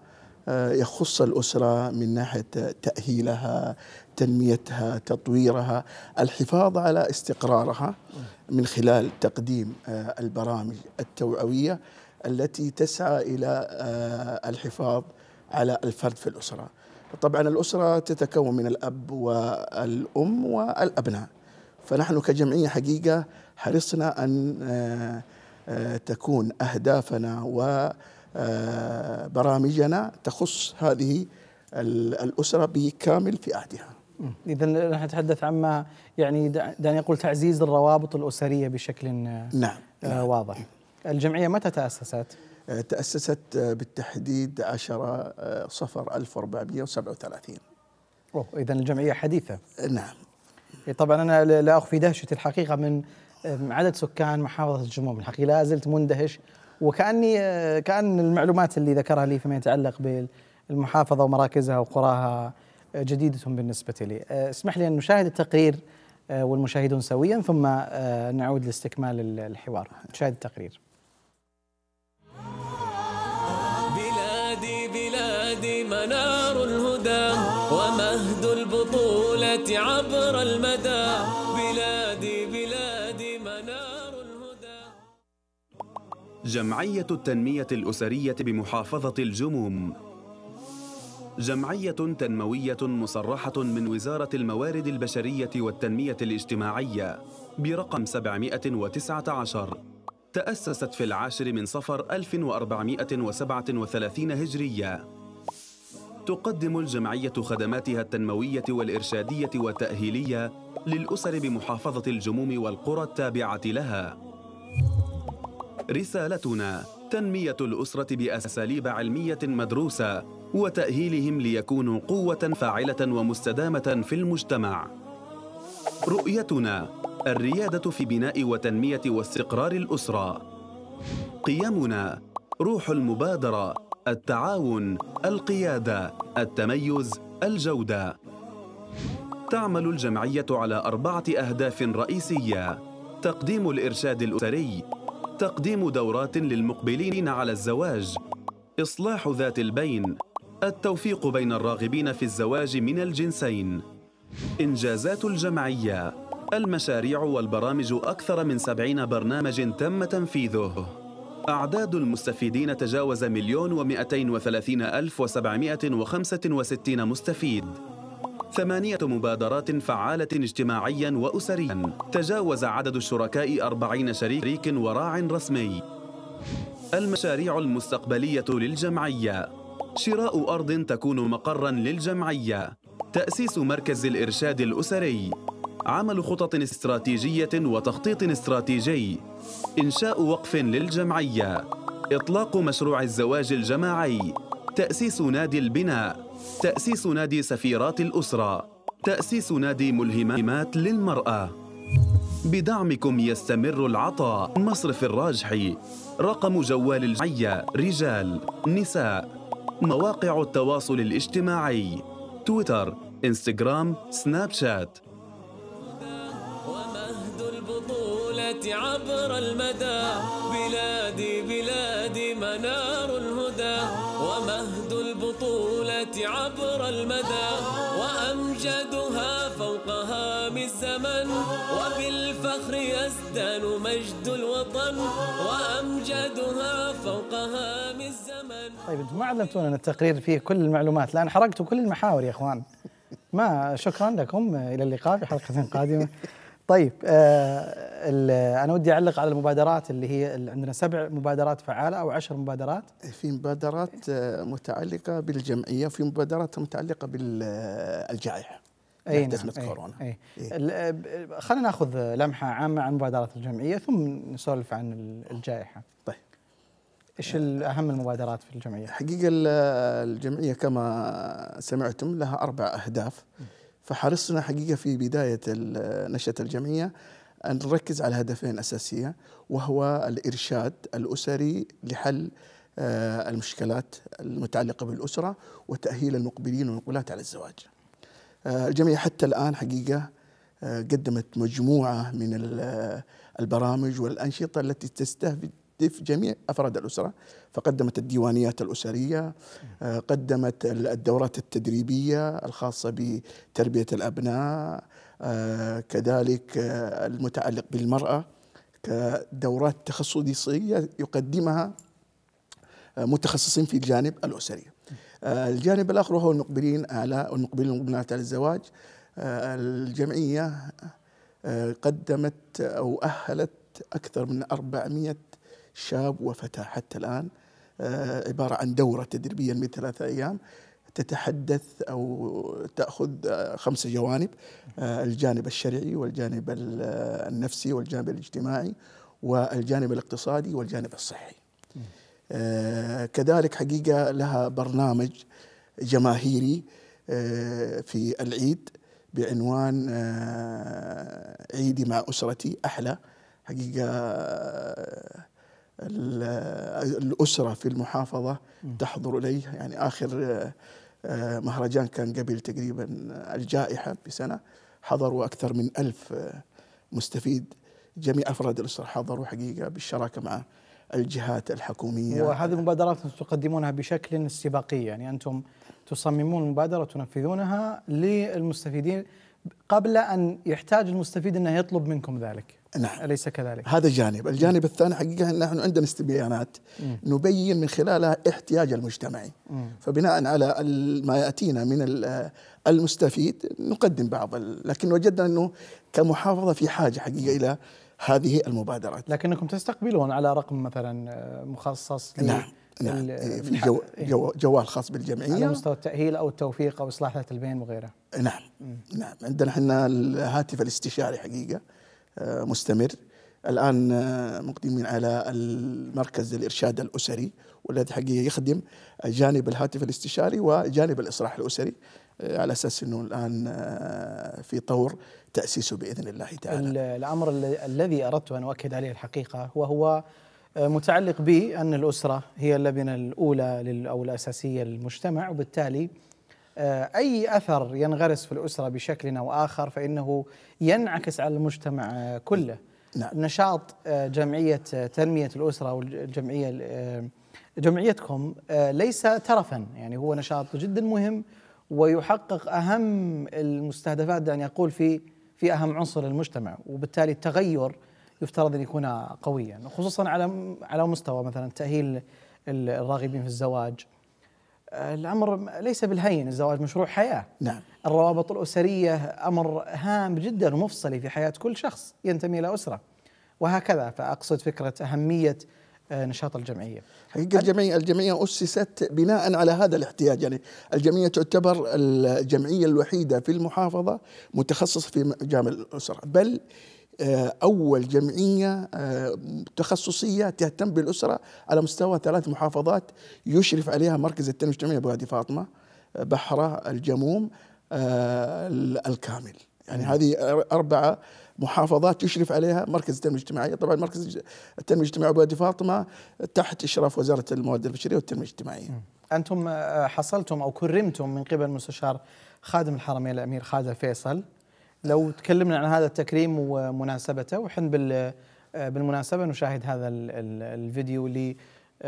يخص الأسرة من ناحية تأهيلها، تنميتها، تطويرها، الحفاظ على استقرارها من خلال تقديم البرامج التوعوية التي تسعى إلى الحفاظ على الفرد في الأسرة. طبعا الأسرة تتكون من الأب والأم والأبناء، فنحن كجمعية حقيقة حرصنا أن تكون أهدافنا و آه برامجنا تخص هذه الأسرة بكامل فئاتها. إذا نحن نتحدث عما يعني دعني أقول تعزيز الروابط الأسرية بشكل نعم آه واضح. الجمعية متى تأسست؟ آه تأسست بالتحديد عشرة صفر ألف وأربعمئة وسبعة وثلاثين. أوه إذا الجمعية حديثة. آه نعم. طبعا أنا لا أخفي دهشتي الحقيقة من عدد سكان محافظة الجموم، الحقيقة لا زلت مندهش، وكأني كأن المعلومات اللي ذكرها لي فيما يتعلق بالمحافظة ومراكزها وقراها جديدة بالنسبة لي. اسمح لي أن نشاهد التقرير والمشاهدون سويا ثم نعود لاستكمال الحوار. نشاهد التقرير. بلادي بلادي منار الهدى ومهد البطولة عبر المدى، بلادي بلادي منار. جمعية التنمية الأسرية بمحافظة الجموم جمعية تنموية مصرحة من وزارة الموارد البشرية والتنمية الاجتماعية برقم سبعمئة وتسعة عشر، تأسست في العاشر من صفر ألف وأربعمئة وسبعة وثلاثين هجرية. تقدم الجمعية خدماتها التنموية والإرشادية والتأهيلية للأسر بمحافظة الجموم والقرى التابعة لها. رسالتنا تنمية الأسرة بأساليب علمية مدروسة وتأهيلهم ليكونوا قوة فاعلة ومستدامة في المجتمع. رؤيتنا الريادة في بناء وتنمية واستقرار الأسرة. قيمنا روح المبادرة، التعاون، القيادة، التميز، الجودة. تعمل الجمعية على أربعة أهداف رئيسية: تقديم الإرشاد الأسري، تقديم دورات للمقبلين على الزواج، إصلاح ذات البين، التوفيق بين الراغبين في الزواج من الجنسين. إنجازات الجمعية: المشاريع والبرامج أكثر من سبعين برنامج تم تنفيذه. أعداد المستفيدين تجاوز مليون ومئتين وثلاثين ألف وسبعمائة وخمسة وستين مستفيد. ثمانية مبادرات فعالة اجتماعياً وأسرياً، تجاوز عدد الشركاء أربعين شريك وراع رسمي. المشاريع المستقبلية للجمعية: شراء أرض تكون مقراً للجمعية، تأسيس مركز الإرشاد الأسري، عمل خطط استراتيجية وتخطيط استراتيجي، إنشاء وقف للجمعية، إطلاق مشروع الزواج الجماعي، تأسيس نادي البناء، تأسيس نادي سفيرات الأسرة، تأسيس نادي ملهمات للمرأة. بدعمكم يستمر العطاء. مصرف الراجحي، رقم جوال الجمعية، رجال، نساء، مواقع التواصل الاجتماعي، تويتر، إنستغرام، سناب شات. ومهد البطولة عبر المدى، بلادي بلادي منار الهدى، ومهد عبر المدى، وأمجدها فوق هام الزمن، وبالفخر يزدان مجد الوطن، وأمجدها فوق هام الزمن. طيب أنتم ما علمتونا أن التقرير فيه كل المعلومات، لأن حرقتوا كل المحاور يا إخوان. ما شكرا لكم، إلى اللقاء في حلقة قادمة. طيب آه أنا ودي أعلق على المبادرات اللي هي اللي عندنا سبع مبادرات فعالة أو عشر مبادرات. في مبادرات متعلقة بالجمعية، في مبادرات متعلقة بالجائحة أي نعم كورونا. أي أي. خلينا ناخذ لمحة عامة عن مبادرات الجمعية ثم نسولف عن الجائحة. طيب إيش أهم المبادرات في الجمعية؟ حقيقة الجمعية كما سمعتم لها أربع أهداف، فحرصنا حقيقة في بداية نشأة الجمعية أن نركز على هدفين أساسية، وهو الإرشاد الأسري لحل المشكلات المتعلقة بالأسرة وتأهيل المقبلين والمقبلات على الزواج. الجمعية حتى الآن حقيقة قدمت مجموعة من البرامج والأنشطة التي تستهدف جميع أفراد الأسرة، فقدمت الديوانيات الأسرية، قدمت الدورات التدريبية الخاصة بتربية الأبناء، كذلك المتعلق بالمرأة كدورات تخصصية يقدمها متخصصين في الجانب الأسري. الجانب الآخر هو المقبلين على المقبلين والمقبلات على الزواج. الجمعية قدمت أو أهلت أكثر من أربعمئة شاب وفتاة حتى الآن، عبارة عن دورة تدريبية لمدة ثلاثة أيام تتحدث أو تأخذ خمسة جوانب، الجانب الشرعي والجانب النفسي والجانب الاجتماعي والجانب الاقتصادي والجانب الصحي. كذلك حقيقة لها برنامج جماهيري في العيد بعنوان عيدي مع أسرتي أحلى. حقيقة الأسرة في المحافظة تحضر إليه، يعني آخر مهرجان كان قبل تقريبا الجائحة بسنة حضروا أكثر من ألف مستفيد، جميع أفراد الأسرة حضروا حقيقة بالشراكة مع الجهات الحكومية. وهذه المبادرات تقدمونها بشكل استباقي، يعني أنتم تصممون المبادرة وتنفذونها للمستفيدين قبل أن يحتاج المستفيد أنه يطلب منكم ذلك. نعم أليس كذلك؟ هذا جانب. الجانب الثاني حقيقة نحن عندنا استبيانات نبين من خلالها احتياج المجتمعي، م. فبناء على ما يأتينا من المستفيد نقدم بعض، لكن وجدنا أنه كمحافظة في حاجة حقيقة إلى هذه المبادرات. لكنكم تستقبلون على رقم مثلا مخصص؟ نعم نعم في جو جو جوال خاص بالجمعية على مستوى التأهيل أو التوفيق أو إصلاح ذات البين وغيره. نعم م. نعم عندنا احنا الهاتف الاستشاري حقيقة مستمر الآن، مقدمين على المركز الإرشاد الأسري والذي حقيقة يخدم جانب الهاتف الاستشاري وجانب الإصلاح الأسري، على أساس أنه الآن في طور تأسيسه بإذن الله تعالى. الأمر الذي أردت أن أؤكد عليه الحقيقة وهو متعلق بأن الأسرة هي اللبنة الأولى أو الأساسية للمجتمع، وبالتالي أي أثر ينغرس في الأسرة بشكل أو آخر فإنه ينعكس على المجتمع كله. نعم. نشاط جمعية تنمية الأسرة والجمعية جمعيتكم ليس ترفا، يعني هو نشاط جدا مهم ويحقق أهم المستهدفات، يعني أقول في في أهم عنصر المجتمع، وبالتالي التغير يفترض أن يكون قويا، خصوصا على على مستوى مثلا تأهيل الراغبين في الزواج. الأمر ليس بالهين، الزواج مشروع حياة. نعم. الروابط الأسرية أمر هام جدا ومفصلي في حياة كل شخص ينتمي إلى أسرة، وهكذا فأقصد فكرة أهمية نشاط الجمعية. حقيقة الجمعية الجمعية أسست بناء على هذا الاحتياج، يعني الجمعية تعتبر الجمعية الوحيدة في المحافظة متخصص في جانب الأسرة، بل أول جمعية تخصصية تهتم بالأسرة على مستوى ثلاث محافظات يشرف عليها مركز التنمية الاجتماعية أبو هادي فاطمة، بحرة، الجموم، الكامل. يعني هذه أربعة محافظات يشرف عليها مركز التنمية الاجتماعية. طبعا مركز التنمية الاجتماعية أبو هادي فاطمة تحت إشراف وزارة الموارد البشرية والتنمية الاجتماعية. أنتم حصلتم أو كرمتم من قبل مستشار خادم الحرمين الأمير خالد الفيصل. لو تكلمنا عن هذا التكريم ومناسبته، وحن بالمناسبة نشاهد هذا الفيديو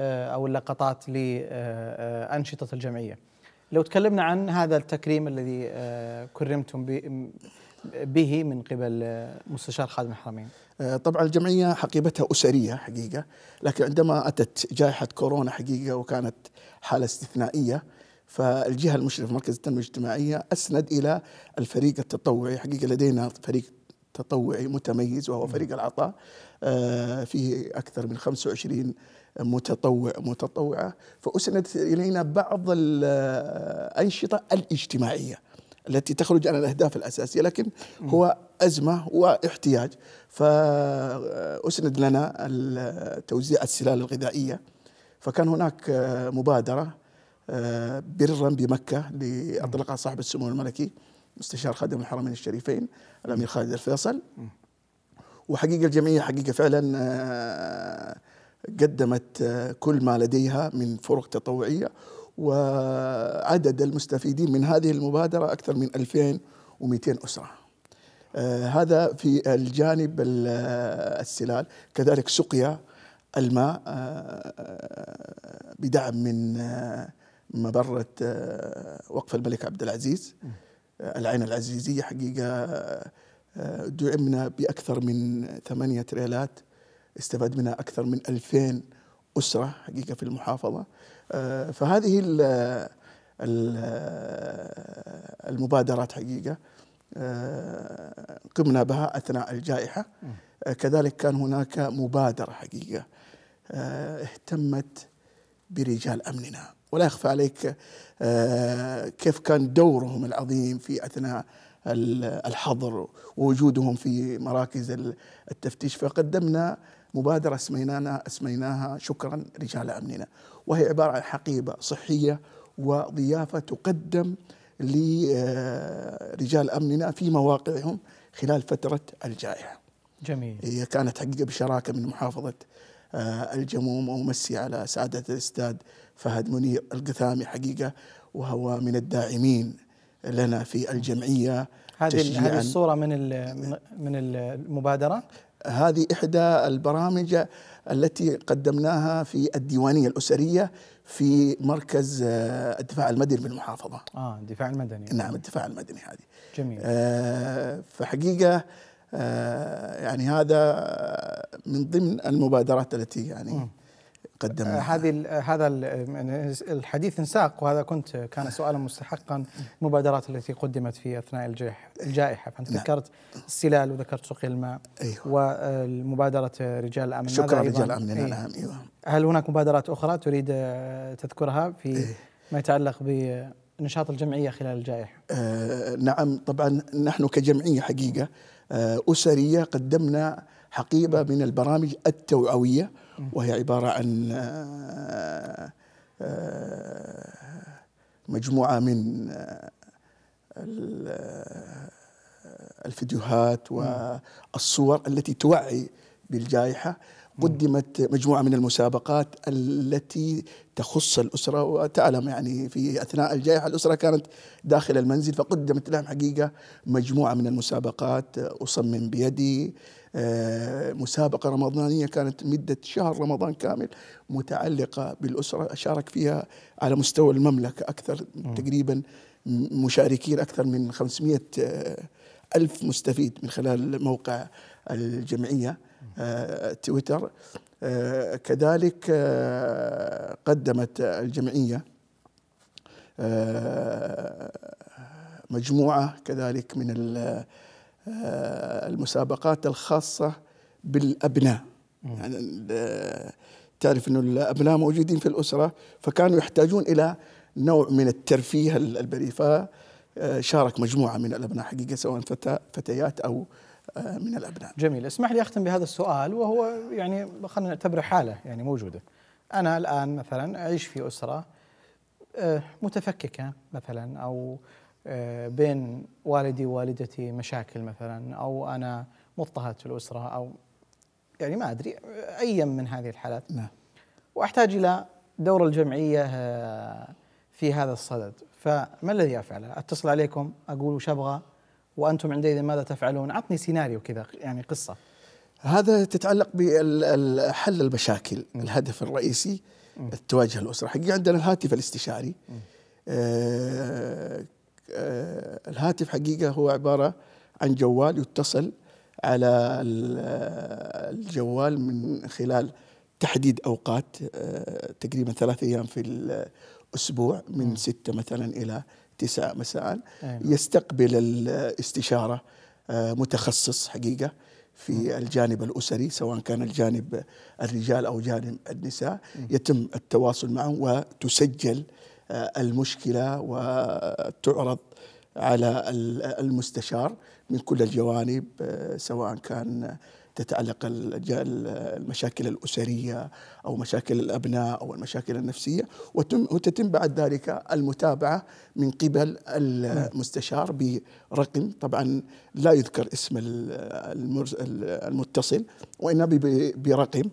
أو اللقطات لأنشطة الجمعية. لو تكلمنا عن هذا التكريم الذي كرمتم به من قبل مستشار خادم الحرمين. طبعا الجمعية حقيبتها أسرية حقيقة، لكن عندما أتت جائحة كورونا حقيقة وكانت حالة استثنائية، فالجهة المشرفة مركز التنمية الاجتماعية أسند إلى الفريق التطوعي. حقيقة لدينا فريق تطوعي متميز وهو فريق العطاء، فيه أكثر من خمسة وعشرين متطوع متطوعة، فأسندت إلينا بعض الأنشطة الاجتماعية التي تخرج عن الأهداف الأساسية، لكن هو أزمة واحتياج، فأسند لنا توزيع السلال الغذائية. فكان هناك مبادرة برا بمكة لأطلقها صاحب السمو الملكي مستشار خادم الحرمين الشريفين الأمير خالد الفيصل، وحقيقة الجمعية حقيقة فعلا قدمت كل ما لديها من فرق تطوعية، وعدد المستفيدين من هذه المبادرة أكثر من ألفين ومئتين أسرة. هذا في الجانب السلال، كذلك سقيا الماء بدعم من مبرة وقف الملك عبد العزيز العين العزيزية. حقيقة دعمنا بأكثر من ثمانية ريالات، استفاد منها أكثر من ألفين أسرة حقيقة في المحافظة. فهذه المبادرات حقيقة قمنا بها أثناء الجائحة. كذلك كان هناك مبادرة حقيقة اهتمت برجال أمننا، ولا يخفى عليك كيف كان دورهم العظيم في أثناء الحظر ووجودهم في مراكز التفتيش. فقدمنا مبادرة اسميناها اسميناها شكرا رجال أمننا، وهي عبارة عن حقيبة صحية وضيافة تقدم لرجال أمننا في مواقعهم خلال فترة الجائحة. جميل. هي كانت حقيقة بشراكة من محافظة الجموم، ومسي على سعادة الأستاذ فهد منير القثامي حقيقة، وهو من الداعمين لنا في الجمعية. هذه الصورة من من المبادرة، هذه إحدى البرامج التي قدمناها في الديوانية الأسرية في مركز الدفاع المدني بالمحافظة. آه الدفاع المدني. نعم الدفاع المدني هذه. جميل. آه فحقيقة آه يعني هذا من ضمن المبادرات التي يعني قدمناها. هذه هذا الحديث انساق، وهذا كنت كان سؤالا مستحقا، المبادرات التي قدمت في اثناء الجائحه. فانت نعم. ذكرت السلال وذكرت سقي الماء. أيوة. ومبادره رجال الامن. شكرا رجال امننا. نعم. ايوه. هل هناك مبادرات اخرى تريد تذكرها في ما يتعلق بنشاط الجمعيه خلال الجائحه؟ آه نعم طبعا نحن كجمعيه حقيقه أسرية قدمنا حقيبة من البرامج التوعوية، وهي عبارة عن مجموعة من الفيديوهات والصور التي توعي بالجائحة، قدمت مجموعة من المسابقات التي تخص الأسرة. وتعلم يعني في أثناء الجائحة الأسرة كانت داخل المنزل، فقدمت لهم حقيقة مجموعة من المسابقات، أصمم بيدي، مسابقة رمضانية كانت مدة شهر رمضان كامل متعلقة بالأسرة، شارك فيها على مستوى المملكة أكثر تقريبا مشاركين أكثر من خمسمئة ألف مستفيد من خلال موقع الجمعية آه، تويتر. آه، كذلك آه، قدمت الجمعية آه، مجموعة كذلك من آه، المسابقات الخاصة بالأبناء. يعني تعرف أنه الأبناء موجودين في الأسرة، فكانوا يحتاجون إلى نوع من الترفيه البريء، فشارك مجموعة من الأبناء حقيقة سواء فتاة فتيات أو من الأبناء. جميل. اسمح لي أختم بهذا السؤال، وهو يعني خلينا نعتبره حالة يعني موجودة. أنا الآن مثلا أعيش في أسرة متفككة مثلا، أو بين والدي ووالدتي مشاكل مثلا، أو أنا مضطهد في الأسرة، أو يعني ما أدري أي من هذه الحالات. نعم. وأحتاج إلى دور الجمعية في هذا الصدد، فما الذي أفعله؟ أتصل عليكم أقول وش أبغى وأنتم عندئذ ماذا تفعلون؟ عطني سيناريو كذا يعني قصة. هذا تتعلق بحل المشاكل. الهدف الرئيسي تواجه الأسرة حقيقة. عندنا الهاتف الاستشاري الهاتف حقيقة هو عبارة عن جوال يتصل على الجوال من خلال تحديد أوقات تقريبا ثلاثة أيام في الأسبوع من ستة مثلا إلى تسعة مساء. يستقبل الاستشارة متخصص حقيقة في الجانب الأسري سواء كان الجانب الرجال أو جانب النساء، يتم التواصل معهم وتسجل المشكلة وتعرض على المستشار من كل الجوانب سواء كان تتعلق المشاكل الأسرية أو مشاكل الأبناء أو المشاكل النفسية، وتتم بعد ذلك المتابعة من قبل المستشار برقم طبعا لا يذكر اسم المتصل وإنما برقم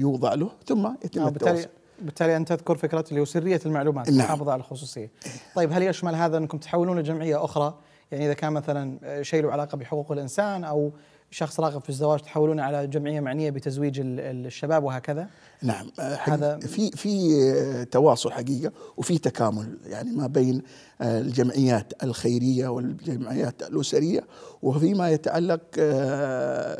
يوضع له ثم يتم التواصل. بالتالي أنت تذكر فكرة اللي هو سرية المعلومات، المحافظة على الخصوصية. طيب هل يشمل هذا أنكم تحولون لجمعية أخرى؟ يعني إذا كان مثلا شيء له علاقة بحقوق الإنسان أو شخص راغب في الزواج تحولون على جمعية معنية بتزويج الشباب وهكذا؟ نعم، هذا في في تواصل حقيقة وفي تكامل يعني ما بين الجمعيات الخيرية والجمعيات الأسرية وفيما يتعلق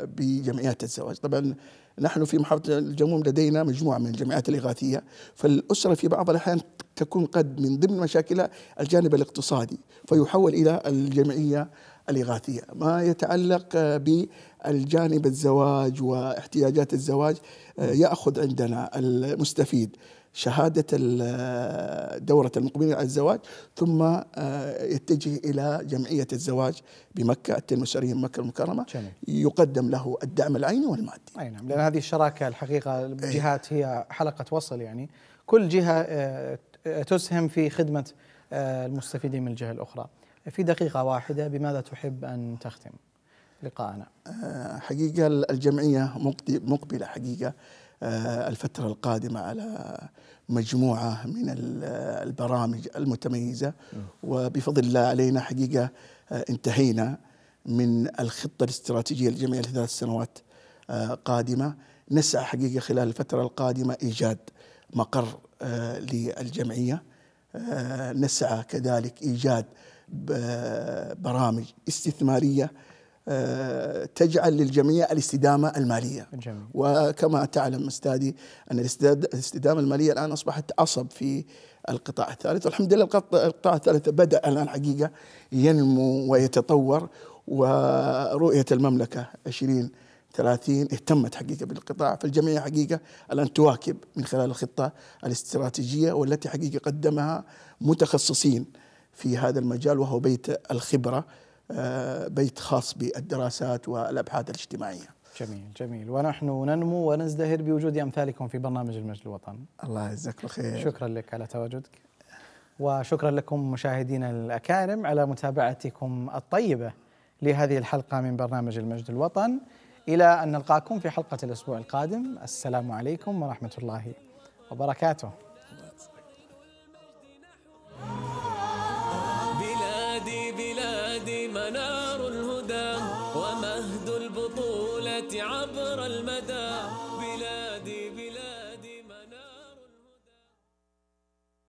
بجمعيات الزواج. طبعا نحن في محافظة الجموم لدينا مجموعة من الجمعيات الإغاثية، فالأسرة في بعض الأحيان تكون قد من ضمن مشاكلها الجانب الاقتصادي فيحول إلى الجمعية الإغاثية. ما يتعلق بالجانب الزواج واحتياجات الزواج يأخذ عندنا المستفيد شهادة دورة المقبلين على الزواج ثم يتجه إلى جمعية الزواج بمكة التنمية الأسرية مكة المكرمة. جميل. يقدم له الدعم العيني والمادي. أي نعم، لأن هذه الشراكة الحقيقة الجهات هي حلقة وصل، يعني كل جهة تسهم في خدمة المستفيدين من الجهة الأخرى. في دقيقة واحدة بماذا تحب أن تختم لقاءنا؟ حقيقة الجمعية مقبلة حقيقة الفترة القادمة على مجموعة من البرامج المتميزة، وبفضل الله علينا حقيقة انتهينا من الخطة الاستراتيجية للجمعية لثلاث سنوات قادمة. نسعى حقيقة خلال الفترة القادمة إيجاد مقر للجمعية، نسعى كذلك إيجاد برامج استثمارية تجعل للجميع الاستدامة المالية. جميل. وكما تعلم أستاذي أن الاستدامة المالية الآن أصبحت عصب في القطاع الثالث، والحمد لله القطاع الثالث بدأ الآن حقيقة ينمو ويتطور، ورؤية المملكة عشرين ثلاثين اهتمت حقيقة بالقطاع، فالجميع حقيقة الآن تواكب من خلال الخطة الاستراتيجية والتي حقيقة قدمها متخصصين في هذا المجال، وهو بيت الخبرة، بيت خاص بالدراسات والأبحاث الاجتماعية. جميل جميل، ونحن ننمو ونزدهر بوجود أمثالكم في برنامج المجد الوطني. الله يجزاك الخير. شكرا لك على تواجدك، وشكرا لكم مشاهدينا الأكارم على متابعتكم الطيبة لهذه الحلقة من برنامج المجد الوطني، إلى أن نلقاكم في حلقة الأسبوع القادم. السلام عليكم ورحمة الله وبركاته. منار الهدى ومهد البطولة عبر المدى بلا